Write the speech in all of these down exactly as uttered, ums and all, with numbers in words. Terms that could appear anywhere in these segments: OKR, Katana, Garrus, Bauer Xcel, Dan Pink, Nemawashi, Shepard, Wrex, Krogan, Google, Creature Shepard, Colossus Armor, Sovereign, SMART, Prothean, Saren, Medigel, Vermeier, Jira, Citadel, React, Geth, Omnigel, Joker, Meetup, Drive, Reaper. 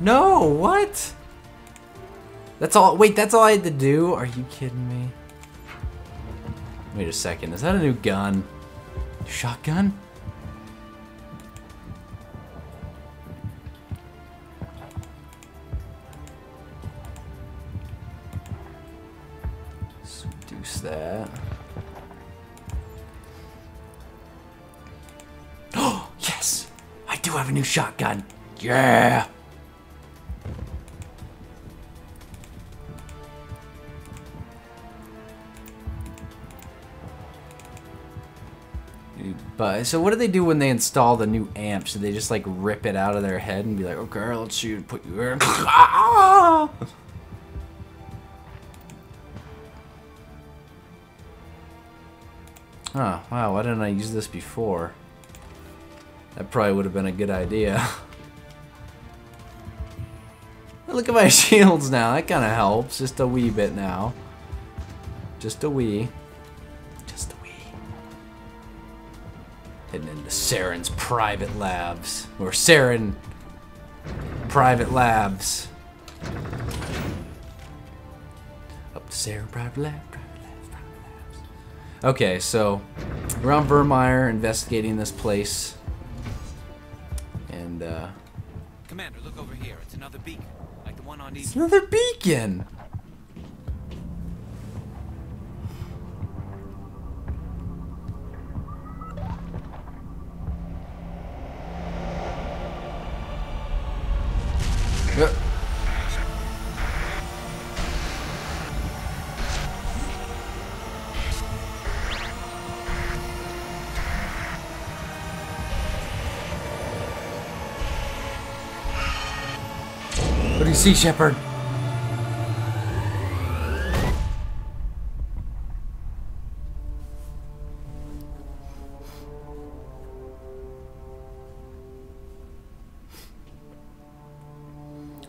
No, what? That's all. Wait, that's all I had to do? Are you kidding me? Wait a second. Is that a new gun? Shotgun? Let's reduce that. Oh, yes! I do have a new shotgun. Yeah! But so what do they do when they install the new amps? Do they just like rip it out of their head and be like, okay, let's shoot, put you in. Oh, wow, why didn't I use this before? That probably would have been a good idea. Look at my shields now, that kind of helps. Just a wee bit now. Just a wee. Heading into Saren's private labs. Or Saren private labs. Up to Saren private lab, private labs, private labs. Okay, so we're on Vermeier investigating this place. And, uh. Commander, look over here. It's another beacon. Like the one on these. It's another beacon! What do you see, Shepard?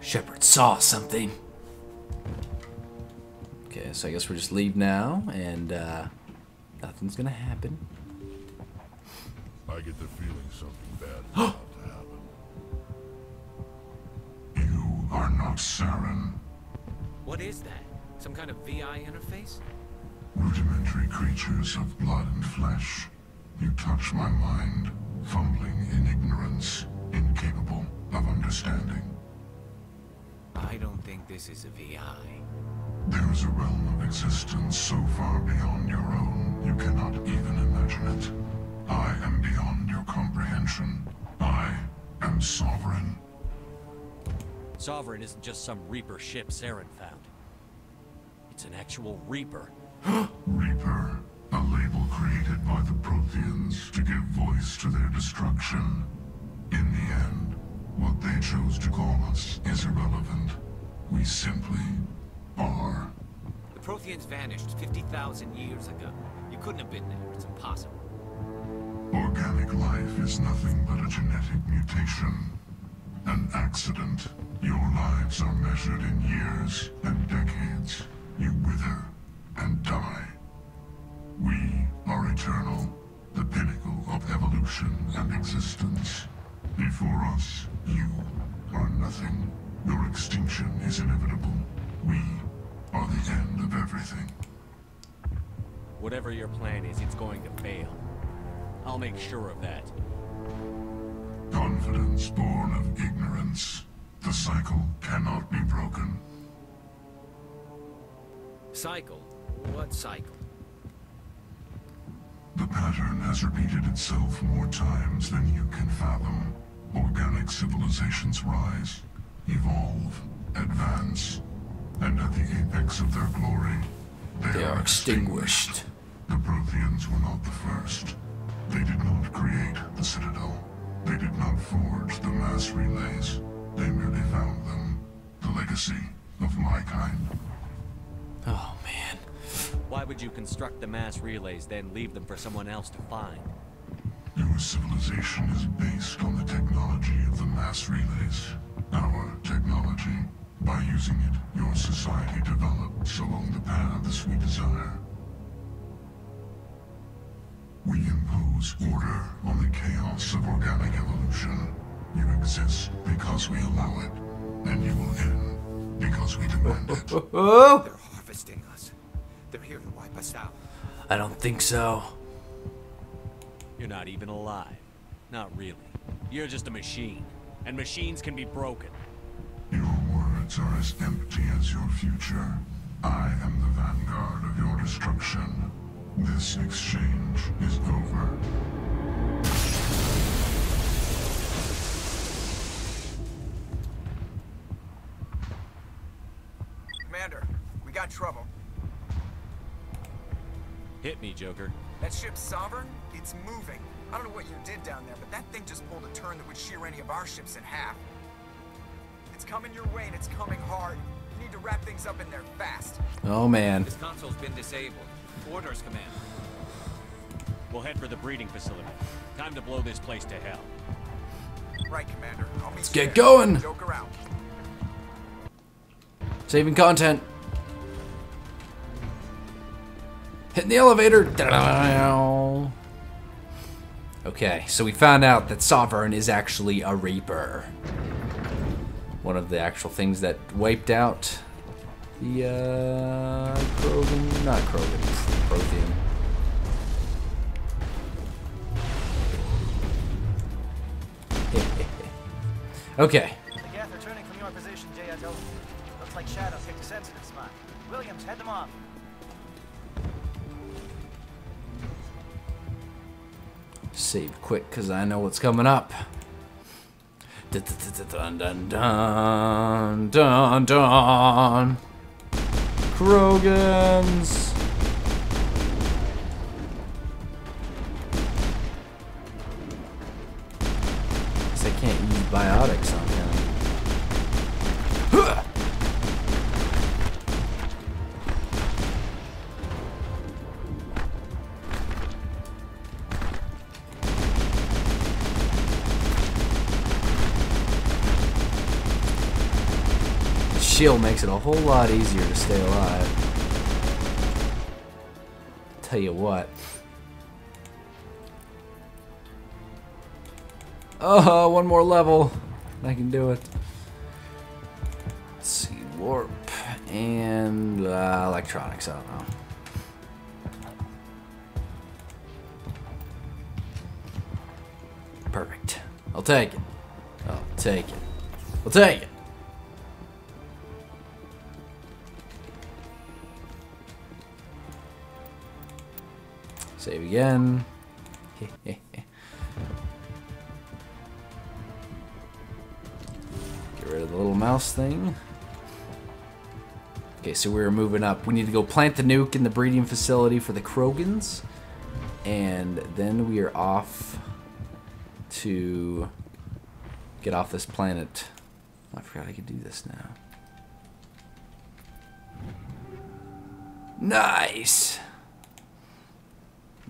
Shepard saw something. Okay, so I guess we'll just leave now, and uh, nothing's gonna happen. I get the feeling something bad is about to happen. Are not Saren. What is that? Some kind of V I interface? Rudimentary creatures of blood and flesh. You touch my mind, fumbling in ignorance, incapable of understanding. I don't think this is a V I. There is a realm of existence so far beyond your own, you cannot even imagine it. I am beyond your comprehension. I am Sovereign. Sovereign isn't just some Reaper ship Saren found. It's an actual Reaper. Reaper, a label created by the Protheans to give voice to their destruction. In the end, what they chose to call us is irrelevant. We simply are. The Protheans vanished fifty thousand years ago. You couldn't have been there. It's impossible. Organic life is nothing but a genetic mutation. An accident. Your lives are measured in years and decades. You wither and die. We are eternal, the pinnacle of evolution and existence. Before us, you are nothing. Your extinction is inevitable. We are the end of everything. Whatever your plan is, it's going to fail. I'll make sure of that. Confidence born of ignorance. The cycle cannot be broken. Cycle? What cycle? The pattern has repeated itself more times than you can fathom. Organic civilizations rise, evolve, advance, and at the apex of their glory, they, they are extinguished. extinguished. The Protheans were not the first. They did not create the Citadel. They did not forge the mass relays. They merely found them. The legacy of my kind. Oh, man. Why would you construct the mass relays, then leave them for someone else to find? Your civilization is based on the technology of the mass relays. Our technology. By using it, your society develops along the paths we desire. We impose order on the chaos of organic evolution. You exist because we allow it. And you will end because we demand it. Oh, oh, oh. They're harvesting us. They're here to wipe us out. I don't think so. You're not even alive. Not really. You're just a machine. And machines can be broken. Your words are as empty as your future. I am the vanguard of your destruction. This exchange is over. Commander, we got trouble. Hit me, Joker. That ship's Sovereign? It's moving. I don't know what you did down there, but that thing just pulled a turn that would shear any of our ships in half. It's coming your way, and it's coming hard. You need to wrap things up in there fast. Oh, man. This console's been disabled. Orders, Commander. We'll head for the breeding facility. Time to blow this place to hell. Right, Commander. I'll be Let's scared. Get going. Joker out. Saving content. Hitting the elevator. Okay, so we found out that Sovereign is actually a Reaper. One of the actual things that wiped out the, uh, Krogan, not Krogan, Prothean. Okay. The Geth are turning from your position, J S O. Looks like Shadow picked a sensitive spot. Williams, head them off. Save quick, because I know what's coming up. Dun dun dun dun dun dun. Krogans. Guess I can't use biotics on him. Huh! Shield makes it a whole lot easier to stay alive. Tell you what. Oh, one more level. I can do it. Let's see, warp and uh, electronics. I don't know. Perfect. I'll take it. I'll take it. I'll take it. Save again. Get rid of the little mouse thing. Okay, so we're moving up. We need to go plant the nuke in the breeding facility for the Krogans. And then we are off to get off this planet. Oh, I forgot I could do this now. Nice!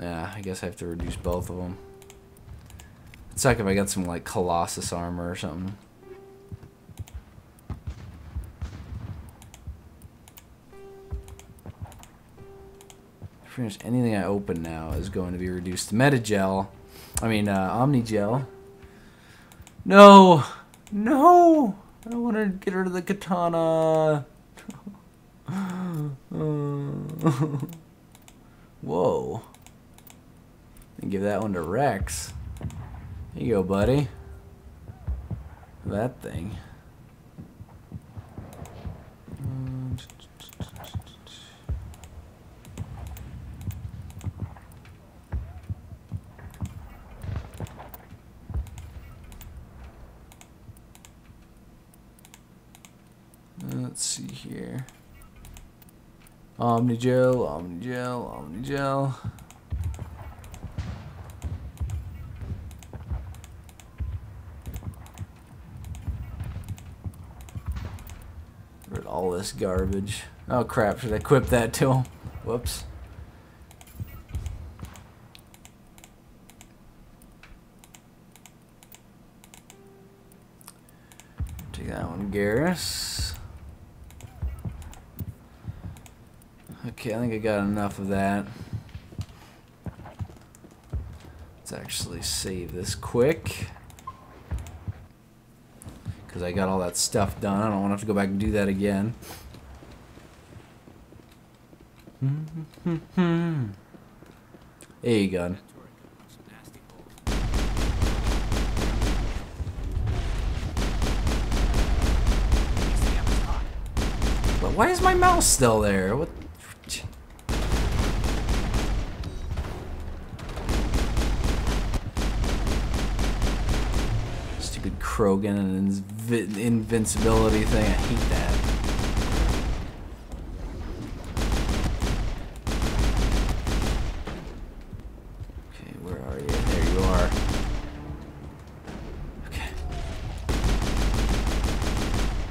Yeah, I guess I have to reduce both of them. It'd suck if I got some, like, Colossus Armor or something. Pretty much anything I open now is going to be reduced to Medigel. I mean, uh, Omnigel. No! No! I don't want to get rid of the Katana. Whoa. And give that one to Rex. There you go, buddy. That thing. Let's see here. Omnigel, Omnigel, Omnigel. All this garbage. Oh crap, should I equip that to him? Whoops. Take that one, Garrus. Okay, I think I got enough of that. Let's actually save this quick. because I got all that stuff done. I don't want to have to go back and do that again. Hey, gun. But why is my mouse still there? What? Stupid Krogan and his inv invincibility thing. I hate that.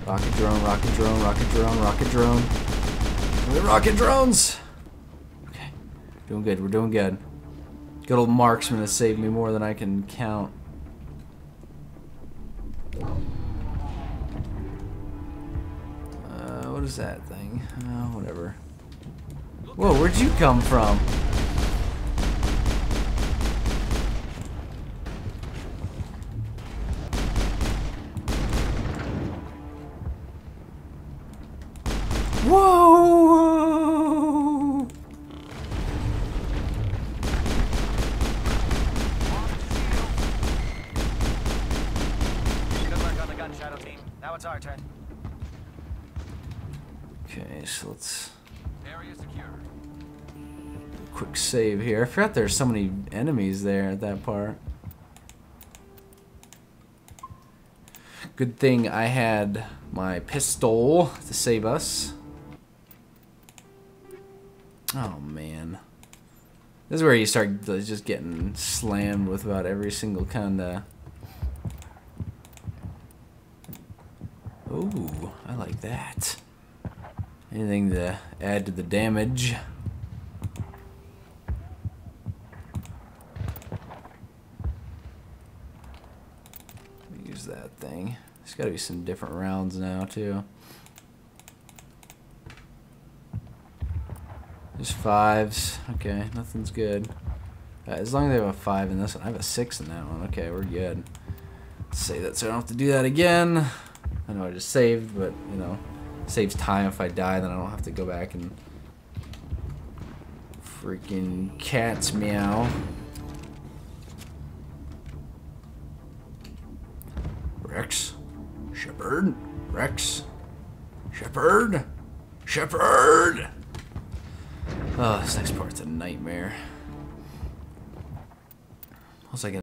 Rocket drone, rocket drone, rocket drone. We're rocket drones! Okay. Doing good, we're doing good. Good old marksman has saved me more than I can count. Uh, what is that thing? Uh, whatever. Whoa, where'd you come from? Whoa! Good luck on the gun, Shadow Team. Now it's our turn. Okay, so let's area secure. Quick save here. I forgot there's so many enemies there at that part. Good thing I had my pistol to save us. Oh man, this is where you start just getting slammed with about every single kind of. Ooh, I like that. Anything to add to the damage? Use that thing. There's got to be some different rounds now too. There's fives. Okay, nothing's good. Uh, as long as they have a five in this one. I have a six in that one. Okay, we're good. Let's save that so I don't have to do that again. I know I just saved, but, you know, it saves time. If I die, then I don't have to go back and freaking cats meow. Rex. Shepard. Rex. Shepard. Shepard. Oh, this next part's a nightmare. What's I got?